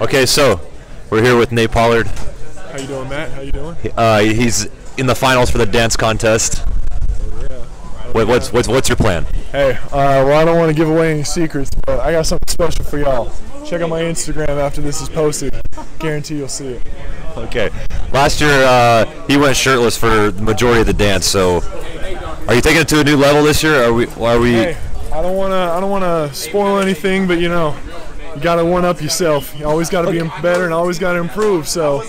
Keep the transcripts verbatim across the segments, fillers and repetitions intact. Okay, so we're here with Nate Pollard. How you doing, Matt? How you doing? Uh, he's in the finals for the dance contest. Oh, yeah. What, what's what's what's your plan? Hey, uh, well, I don't want to give away any secrets, but I got something special for y'all. Check out my Instagram after this is posted. Guarantee you'll see it. Okay. Last year uh, he went shirtless for the majority of the dance. So, are you taking it to a new level this year? Are we? Are we? Hey, I don't wanna I don't wanna spoil anything, but you know. You gotta one up yourself. You always gotta be better and always gotta improve. So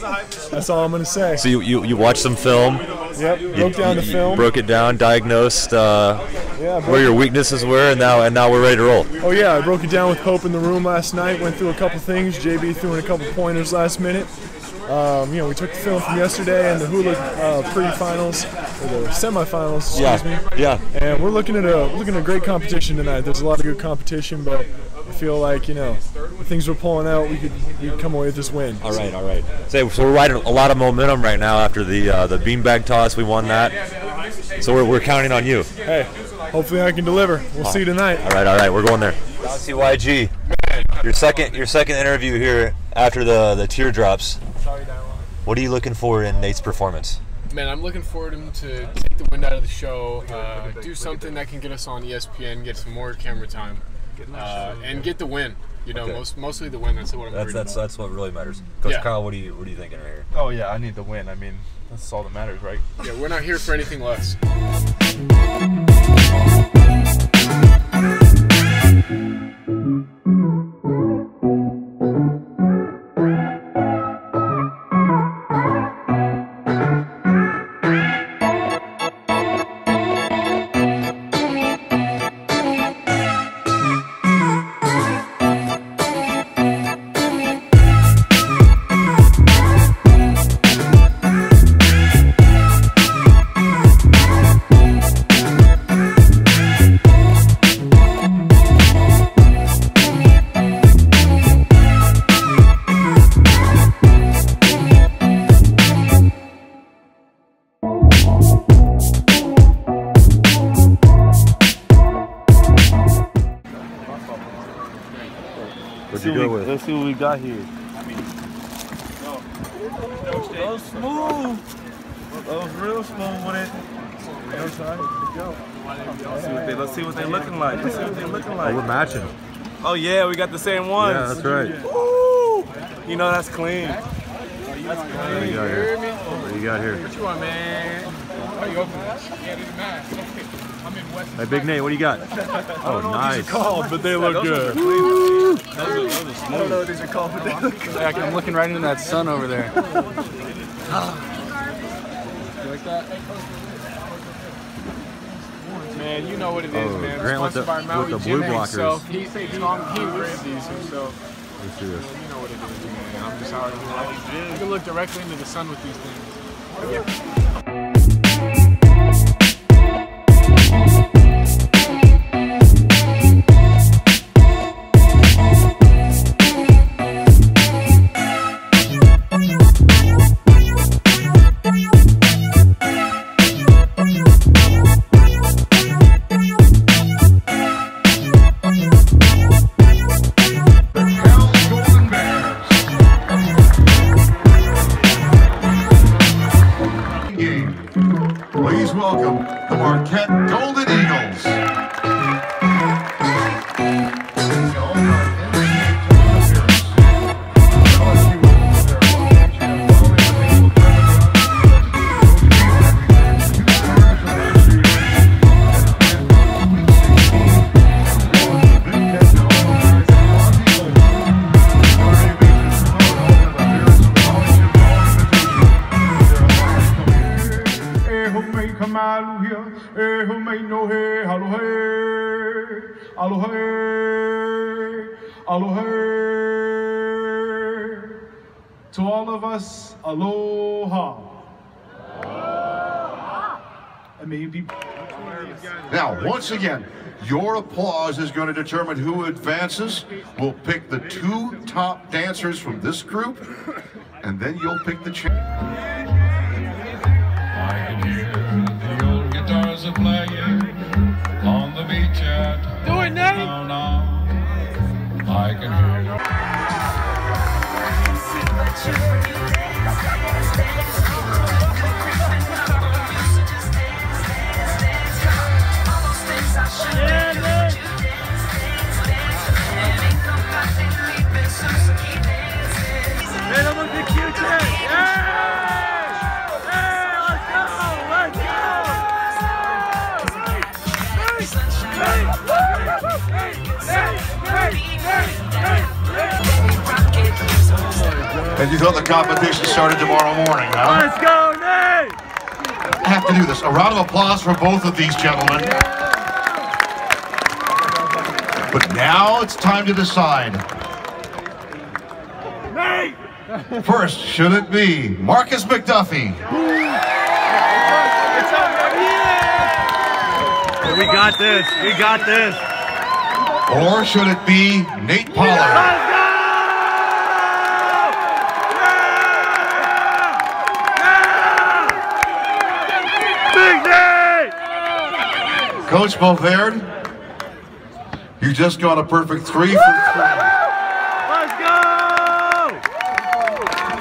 that's all I'm gonna say. So you you, you watched some film. Yep. You broke down you, the film. Broke it down, diagnosed uh, yeah, where your weaknesses were, and now and now we're ready to roll. Oh yeah, I broke it down with Hope in the room last night. Went through a couple things. J B threw in a couple pointers last minute. Um, you know, we took the film from yesterday and the hula uh, pre-finals or the semifinals. Yeah. Excuse me. Yeah. And we're looking at a looking at a great competition tonight. There's a lot of good competition, but I feel like, you know, the things we're pulling out, we could we could come away with this win. All right, all right. So, so we're riding a lot of momentum right now after the uh, the beanbag toss. We won that. So we're, we're counting on you. Hey, hopefully I can deliver. We'll oh. see you tonight. All right, all right. We're going there. C Y G, your second your second interview here after the, the teardrops. What are you looking for in Nate's performance? Man, I'm looking forward to him to take the wind out of the show, uh, do something that can get us on E S P N, get some more camera time. Uh, and get the win, you know. Okay. Most mostly the win. That's what I'm. That's that's, about. that's what really matters. Coach yeah. Kyle, what are you what are you thinking right here? Oh yeah, I need the win. I mean, that's all that matters, right? Yeah, we're not here for anything less. Let's see, we, let's see what we got here. I mean, no. no that was smooth. That was real smooth with it. You know what I'm saying? Let's see what, they, let's see what they're looking like. Let's see what they're looking like. Oh, we're matching. Oh, yeah, we got the same ones. Yeah, that's right. Woo! You know, that's clean. That's clean. What do you got here? What do you got here? What you want, man? Why you open that? Yeah, they're mad. I'm in West. Hey, Big Nate, what do you got? Oh, nice. These are called, but they look good. Those are, those are I don't know what these are called, but they look good. Like I'm looking right into that sun over there. You like that? Man, you know what it is, oh, man. Grant with the, with the blue blockers. Himself. He, he, he wears these himself. Let's do this. You know what it is, man. I'm just out here. You can look directly into the sun with these things. Yeah. Please welcome the Marquette Golden Eagles. hallelujah. Eh, who may know hey, hallelujah. Hallelujah. Hallelujah. To all of us, aloha. Aloha. And may you be. Now, once again, your applause is going to determine who advances. We'll pick the two top dancers from this group, and then you'll pick the champ. I can hear the old guitars are playing on the beach at. Do it, Nate! I can hear. Yeah, man. Man, I'm a big Q J. Yeah! Hey, let's go! Let's go! Hey! Hey! Hey! Hey! And you thought the competition started tomorrow morning, huh? Let's go, Nate! I have to do this. A round of applause for both of these gentlemen. But now it's time to decide. First, should it be Marcus McDuffie? We got this, we got this. Or should it be Nate Pollard? Coach Booger. You just got a perfect three for three. Let's go!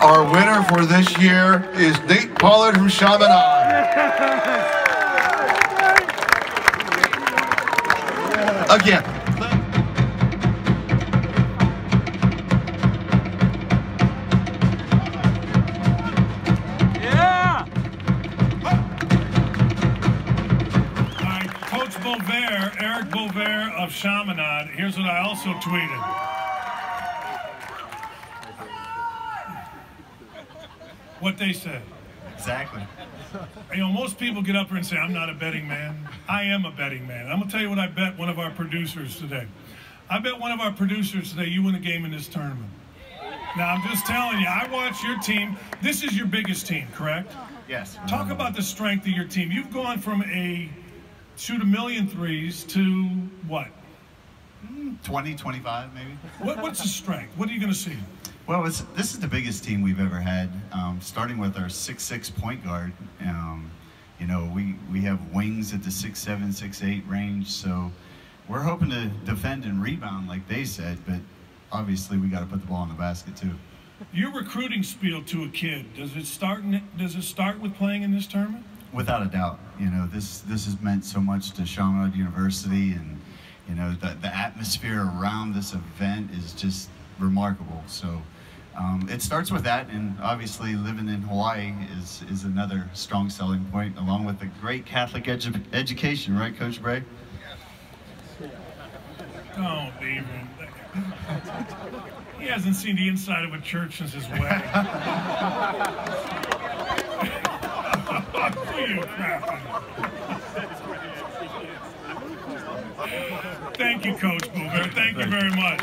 Our winner for this year is Nate Pollard from Chaminade. Yes. Again. Yeah! All right, Coach Bovaird, Eric Bovaird of Chaminade. Here's what I also tweeted. What they said. Exactly. You know, most people get up here and say, I'm not a betting man. I am a betting man. I'm going to tell you what I bet one of our producers today. I bet one of our producers today you win a game in this tournament. Now, I'm just telling you, I watch your team. This is your biggest team, correct? Yes. Talk about the strength of your team. You've gone from a shoot a million threes to what? twenty, twenty-five maybe. What, what's the strength? What are you going to see? Well, it's, this is the biggest team we've ever had, um, starting with our six six point guard. Um, you know, we, we have wings at the six seven, six eight range, so we're hoping to defend and rebound like they said, but obviously we got to put the ball in the basket too. Your recruiting spiel to a kid, does it start, in, does it start with playing in this tournament? Without a doubt, you know, this this has meant so much to Chaminade University, and you know the the atmosphere around this event is just remarkable. So um, it starts with that, and obviously living in Hawaii is is another strong selling point, along with the great Catholic edu education, right, Coach Brey? Don't even. He hasn't seen the inside of a church since his wedding. Thank you, Coach Booger. Thank you very much.